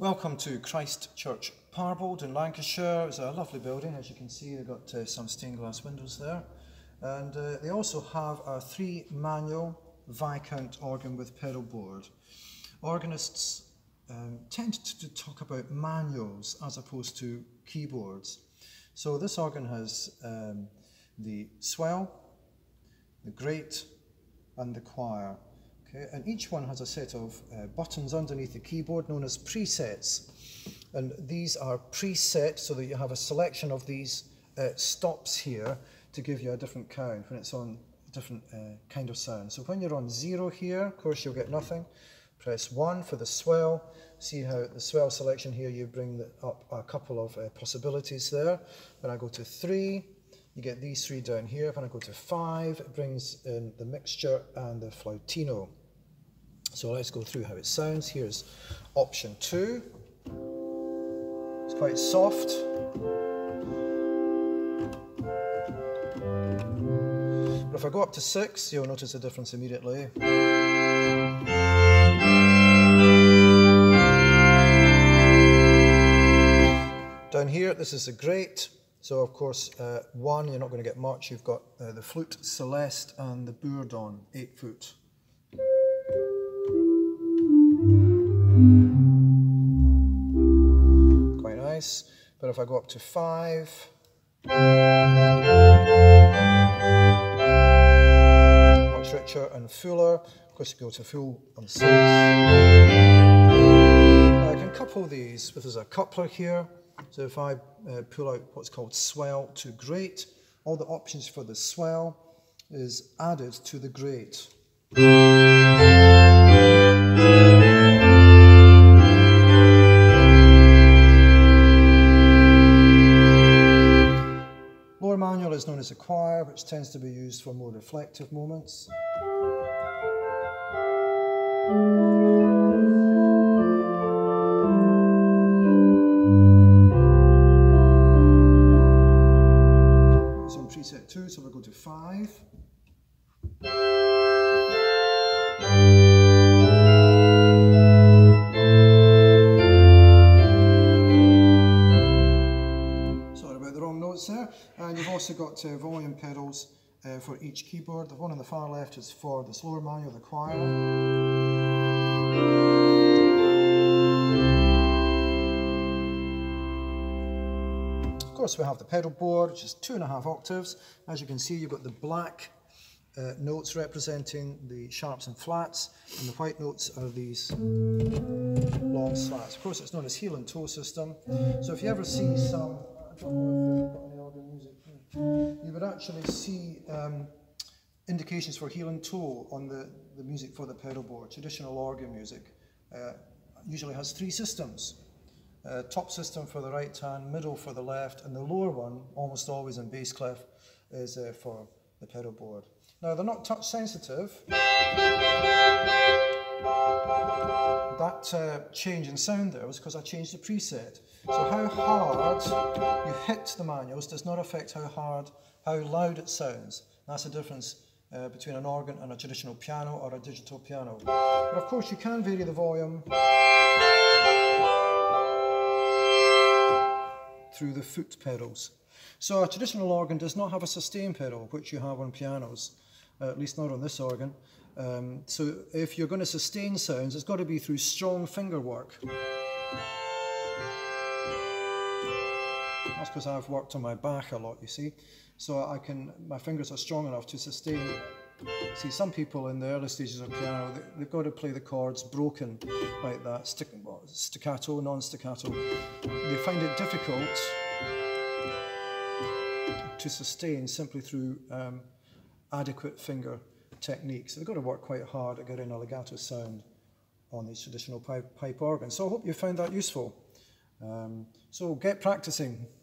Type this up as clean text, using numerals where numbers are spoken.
Welcome to Christ Church Parbold in Lancashire. It's a lovely building, as you can see. They've got some stained glass windows there. And they also have a 3-manual Viscount organ with pedal board. Organists tend to talk about manuals as opposed to keyboards. So this organ has the swell, the grate and the choir. Okay, and each one has a set of buttons underneath the keyboard known as presets. And these are preset so that you have a selection of these stops here to give you a different count when it's on a different kind of sound. So when you're on 0 here, of course you'll get nothing. Press 1 for the swell. See how the swell selection here, you bring up a couple of possibilities there. When I go to 3, you get these 3 down here. When I go to 5, it brings in the mixture and the flautino. So let's go through how it sounds. Here's option 2. It's quite soft. But if I go up to 6, you'll notice the difference immediately. Down here, this is the grate. So of course, 1, you're not going to get much. You've got the flute, Celeste, and the Bourdon, 8-foot. Quite nice. But if I go up to 5, much richer and fuller. Of course, you go to full on 6. I can couple these. There's a coupler here. So if I pull out what's called swell to grate, all the options for the swell is added to the grate. Lower manual is known as a choir, which tends to be used for more reflective moments. Preset 2, so we'll go to 5. Sorry about the wrong notes there. And you've also got volume pedals for each keyboard. The one on the far left is for the slower manual, the choir. Of course, we have the pedal board, which is 2.5 octaves. As you can see, you've got the black notes representing the sharps and flats, and the white notes are these long slats. Of course, it's known as heel and toe system. So if you ever see some, I don't know if you've got any organ music, you would actually see indications for heel and toe on the music for the pedal board. Traditional organ music usually has 3 systems. Top system for the right hand, middle for the left, and the lower one, almost always in bass clef, is for the pedal board. Now, they're not touch sensitive. That change in sound there was because I changed the preset. So how hard you hit the manuals does not affect how loud it sounds. That's the difference between an organ and a traditional piano or a digital piano. But of course, you can vary the volume through the foot pedals. So a traditional organ does not have a sustain pedal, which you have on pianos, at least not on this organ. So if you're going to sustain sounds, it's got to be through strong finger work. That's because I've worked on my back a lot, you see. So I can, my fingers are strong enough to sustain. See, some people in the early stages of piano, they've got to play the chords broken like that, staccato, non-staccato. They find it difficult to sustain simply through adequate finger techniques. So they've got to work quite hard at getting a legato sound on these traditional pipe organs. So I hope you found that useful. So get practicing.